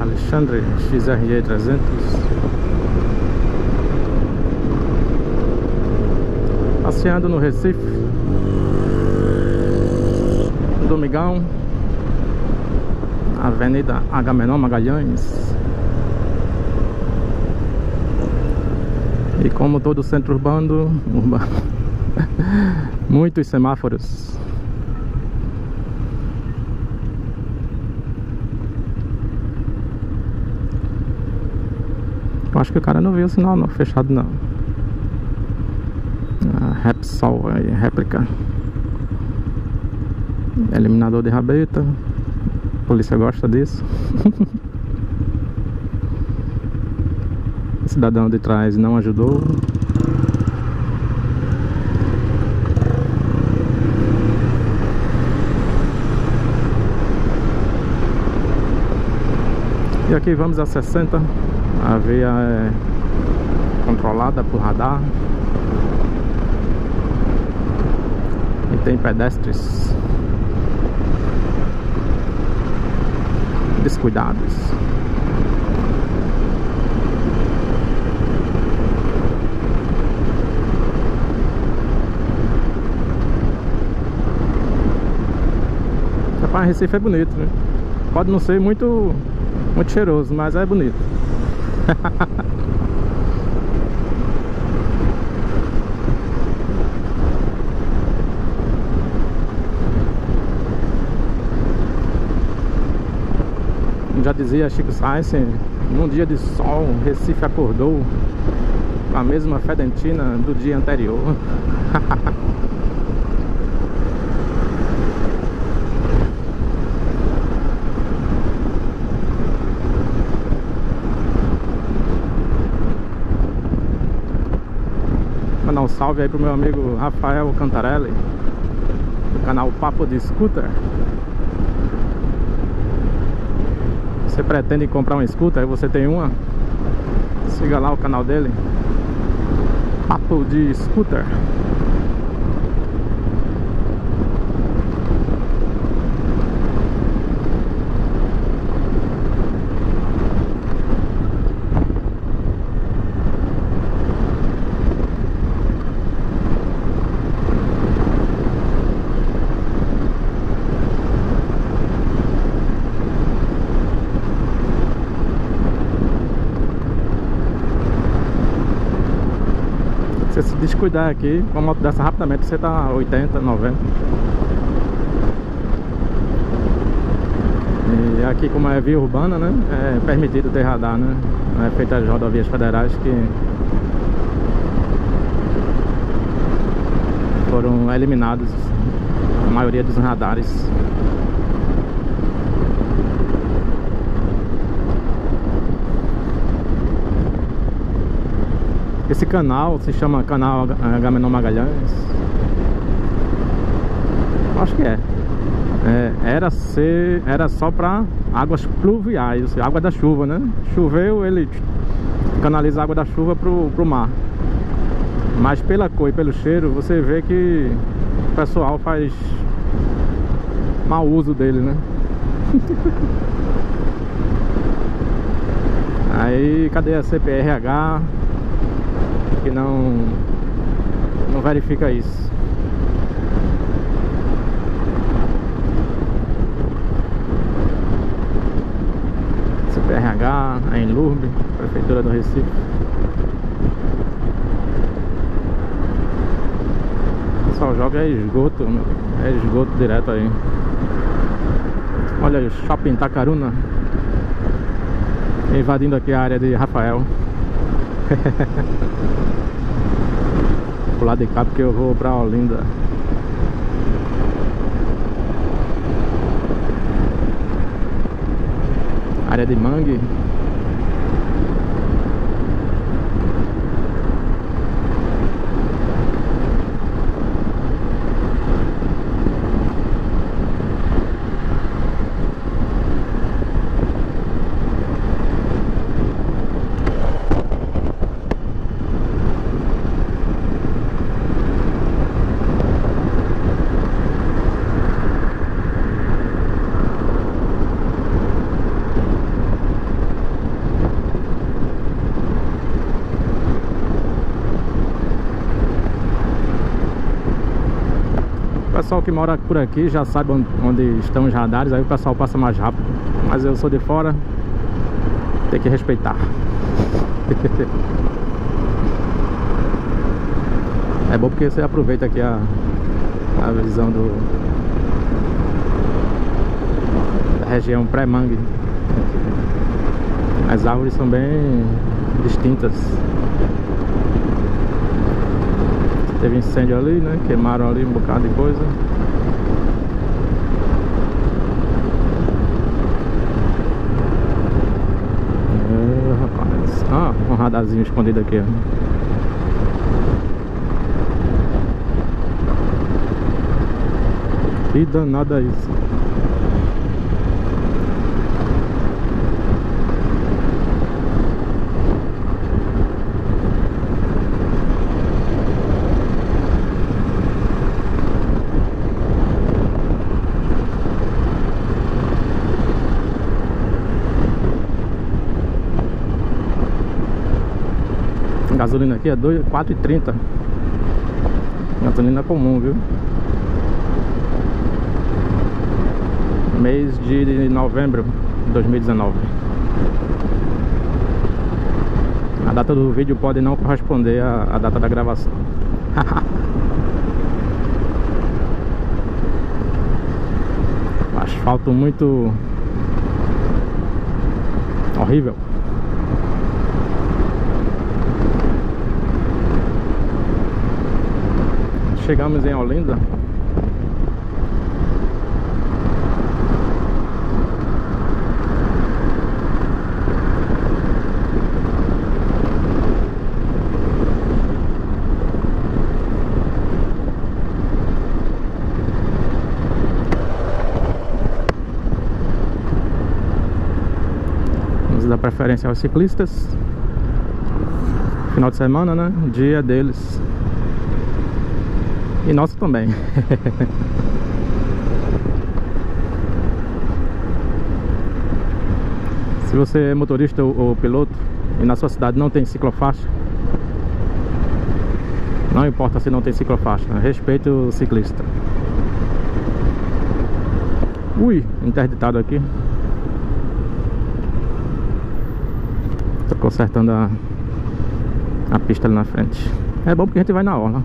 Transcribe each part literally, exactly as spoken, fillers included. Alexandre X R E trezentos. Passeando no Recife, domingão, Avenida Agamenon Magalhães. E como todo centro urbano, urbano muitos semáforos. Eu acho que o cara não viu o sinal não, fechado não. Ah, Repsol aí, réplica. Eliminador de rabeta. A polícia gosta disso. O cidadão de trás não ajudou. E aqui vamos a sessenta. A via é controlada por radar. E tem pedestres descuidados. Rapaz, Recife é bonito, né? Pode não ser muito, muito cheiroso, mas é bonito. Já dizia Chico Science, num dia de sol, Recife acordou com a mesma fedentina do dia anterior. Mandar um salve aí pro meu amigo Rafael Cantarelli, do canal Papo de Scooter. Você pretende comprar um scooter, aí você tem uma, siga lá o canal dele, Papo de Scooter. Se descuidar aqui, com a moto dessa rapidamente você tá oitenta, noventa. E aqui, como é via urbana, né, é permitido ter radar, né? É feita as rodovias federais que foram eliminados a maioria dos radares. Esse canal se chama Canal Agamenon Magalhães. Acho que é. é era, ser, era só para águas pluviais, água da chuva, né? Choveu, ele canaliza a água da chuva pro, pro mar. Mas pela cor e pelo cheiro, você vê que o pessoal faz mau uso dele, né? Aí, cadê a C P R H? Que não, não verifica isso. C P R H, a Enlurbe, Prefeitura do Recife. O pessoal joga esgoto, é esgoto direto aí. Olha aí, o shopping Tacaruna invadindo aqui a área de Rafael. Pro lado de cá, porque eu vou pra Olinda. Área de mangue. pessoal que mora por aqui já sabe onde, onde estão os radares, aí o pessoal passa mais rápido. Mas eu sou de fora, tem que respeitar. É bom porque você aproveita aqui a, a visão do, da região pré-mangue. As árvores são bem distintas. Teve incêndio ali, né? Queimaram ali um bocado de coisa. É, rapaz. Ah, um radarzinho escondido aqui, ó. Que danada é isso. A gasolina aqui é dois, quatro e trinta. Gasolina comum, viu? Mês de novembro de dois mil e dezenove. A data do vídeo pode não corresponder à, à data da gravação. Asfalto muito horrível. Chegamos em Olinda. Da preferência aos ciclistas. Final de semana, né? Dia deles. E nosso também. Se você é motorista ou, ou piloto e na sua cidade não tem ciclofaixa, não importa se não tem ciclofaixa, respeite o ciclista. Ui, interditado aqui. Consertando a, a pista ali na frente. É bom porque a gente vai na orla.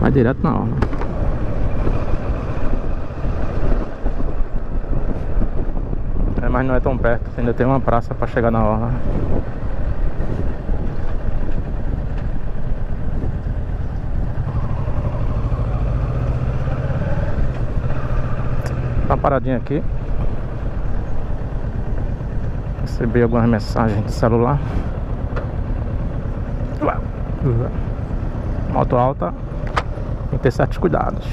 Vai direto na orla. É, mas não é tão perto. Ainda tem uma praça para chegar na orla. Tá uma paradinha aqui. Recebi algumas mensagens de celular. Moto alta tem que ter certos cuidados.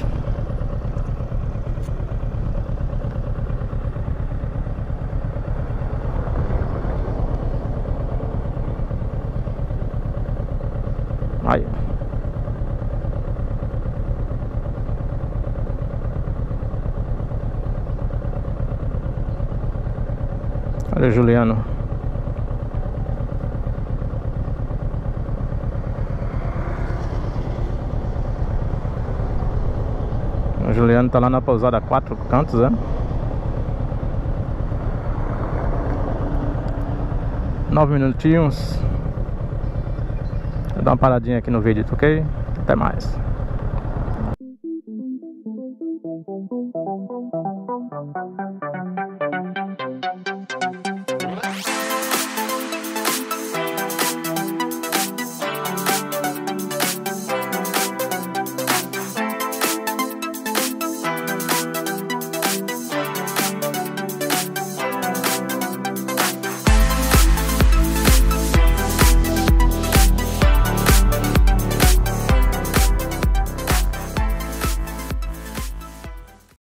Aí. Olha o Juliano. O Juliano tá lá na pousada Quatro Cantos, né? Nove minutinhos. Vou dar uma paradinha aqui no vídeo, ok? Até mais.